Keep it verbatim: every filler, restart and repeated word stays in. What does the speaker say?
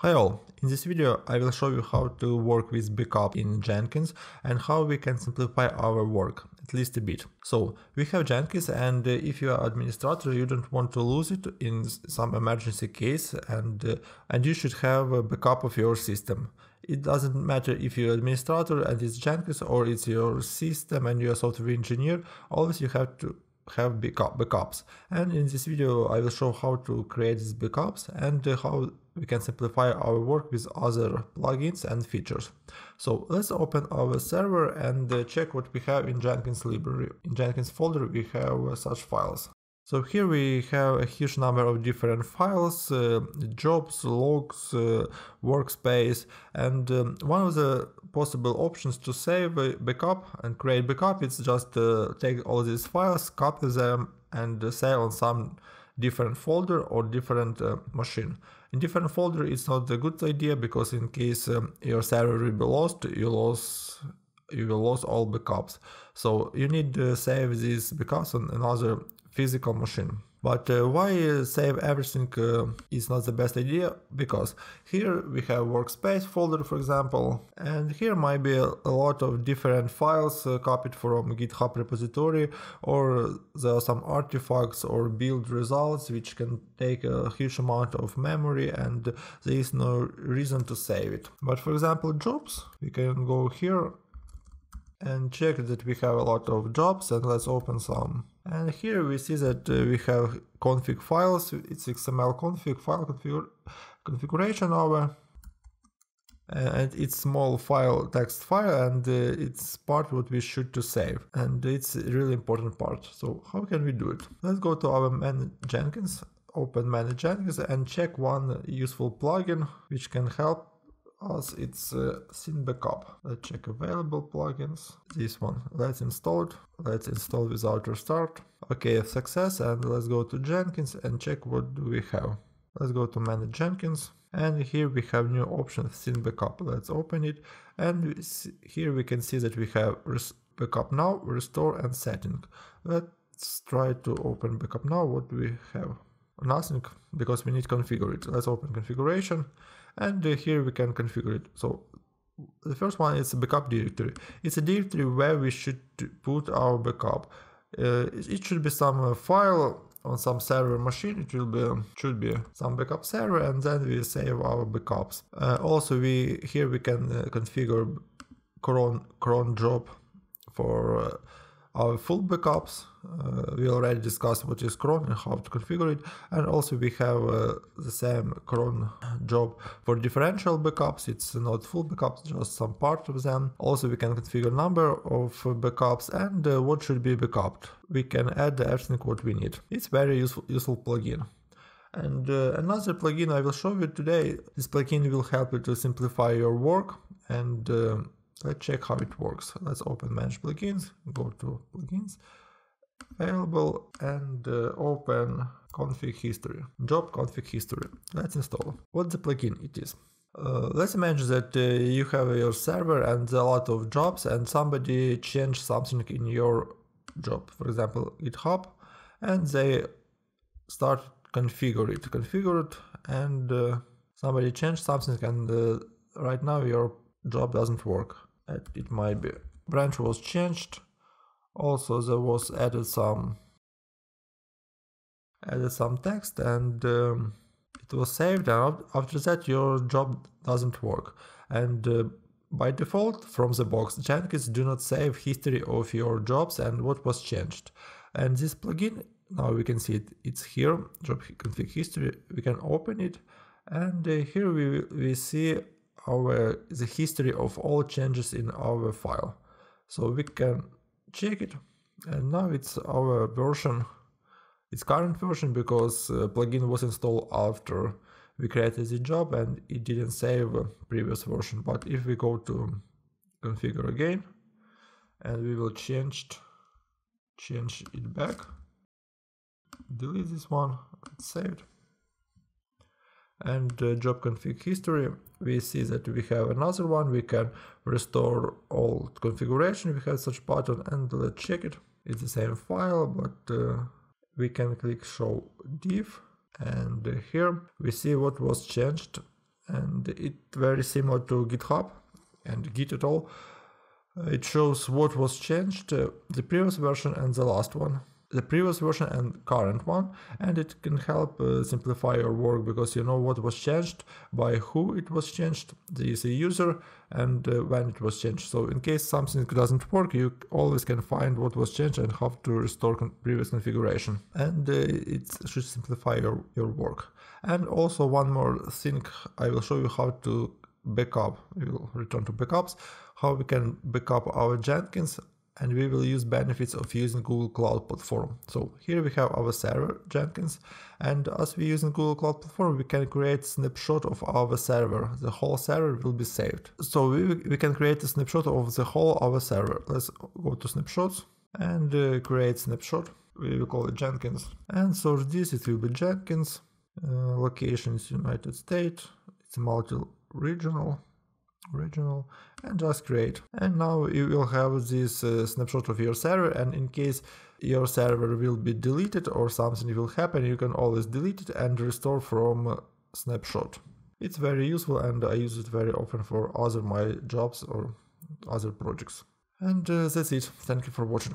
Hi all, in this video I will show you how to work with backup in Jenkins and how we can simplify our work, at least a bit. So we have Jenkins, and if you are administrator you don't want to lose it in some emergency case, and, and you should have a backup of your system. It doesn't matter if you're administrator and it's Jenkins or it's your system and you're a software engineer, always you have to have backup, backups. And in this video I will show how to create these backups and how we can simplify our work with other plugins and features. So let's open our server and check what we have in Jenkins library. In Jenkins folder we have such files. So here we have a huge number of different files, uh, jobs, logs, uh, workspace, and um, one of the possible options to save a backup and create backup is just uh, take all these files, copy them and uh, save on some different folder or different uh, machine. In different folder it's not a good idea, because in case um, your server will be lost, you lose you will lose all backups. So you need to save these backups on another physical machine. But uh, why uh, save everything uh, is not the best idea, because here we have workspace folder, for example, and here might be a lot of different files uh, copied from GitHub repository, or there are some artifacts or build results which can take a huge amount of memory, and there is no reason to save it. But for example jobs, we can go here and check that we have a lot of jobs, and let's open some. And here we see that uh, we have config files, it's X M L config file config configuration over, and it's small file, text file, and uh, it's part what we should to save, and it's a really important part. So how can we do it? Let's go to our manage Jenkins, open manage Jenkins, and check one useful plugin which can help us. It's uh, ThinBackup. Let's check available plugins. This one. Let's install it. Let's install without restart. Okay, success. And let's go to Jenkins and check what do we have. Let's go to manage Jenkins. And here we have new option, ThinBackup. Let's open it. And here we can see that we have backup now, restore and setting. Let's try to open backup now. What do we have? Nothing, because we need to configure it. Let's open configuration, and uh, here we can configure it. So the first one is backup directory. It's a directory where we should put our backup. Uh, it should be some uh, file on some server machine. It will be should be some backup server, and then we save our backups. Uh, also, we here we can uh, configure cron cron job for Uh, our full backups. Uh, we already discussed what is cron and how to configure it, and also we have uh, the same cron job for differential backups. It's not full backups, just some part of them. Also we can configure number of backups and uh, what should be backupped. We can add everything what we need. It's very useful, useful plugin. And uh, another plugin I will show you today. This plugin will help you to simplify your work, and uh, let's check how it works. Let's open manage plugins, go to plugins, available, and uh, open config history, job config history. Let's install. What the plugin it is? Uh, let's imagine that uh, you have your server and a lot of jobs, and somebody changed something in your job, for example GitHub, and they start configure it, configure it, and uh, somebody changed something, and uh, right now your job doesn't work. It might be branch was changed, also there was added some added some text, and um, it was saved, and after that your job doesn't work. And uh, by default from the box Jenkins do not save history of your jobs and what was changed. And this plugin, now we can see it, it's here, job config history. We can open it, and uh, here we, we see Our, the history of all changes in our file. So we can check it, and now it's our version, it's current version, because uh, plugin was installed after we created the job and it didn't save a previous version. But if we go to configure again and we will change change it back, delete this one, it's saved. And uh, job config history, we see that we have another one. We can restore all configuration, we have such button, and let's check it. It's the same file, but uh, we can click show div, and uh, here we see what was changed, and it's very similar to GitHub and Git at all. It shows what was changed, uh, the previous version and the last one, the previous version and current one, and it can help uh, simplify your work, because you know what was changed, by who it was changed, the, the user, and uh, when it was changed. So in case something doesn't work, you always can find what was changed and how to restore con previous configuration, and uh, it should simplify your, your work. And also one more thing, I will show you how to backup. We will return to backups, how we can backup our Jenkins, and we will use benefits of using Google Cloud Platform. So here we have our server Jenkins, and as we using Google Cloud Platform, we can create snapshot of our server. The whole server will be saved. So we, we can create a snapshot of the whole our server. Let's go to snapshots and uh, create snapshot. We will call it Jenkins, and so this it will be Jenkins. Uh, location is United States. It's multi-regional. Original, and just create, and now you will have this uh, snapshot of your server, and in case your server will be deleted or something will happen, you can always delete it and restore from uh, snapshot. It's very useful, and I use it very often for other my jobs or other projects. And uh, that's it. Thank you for watching.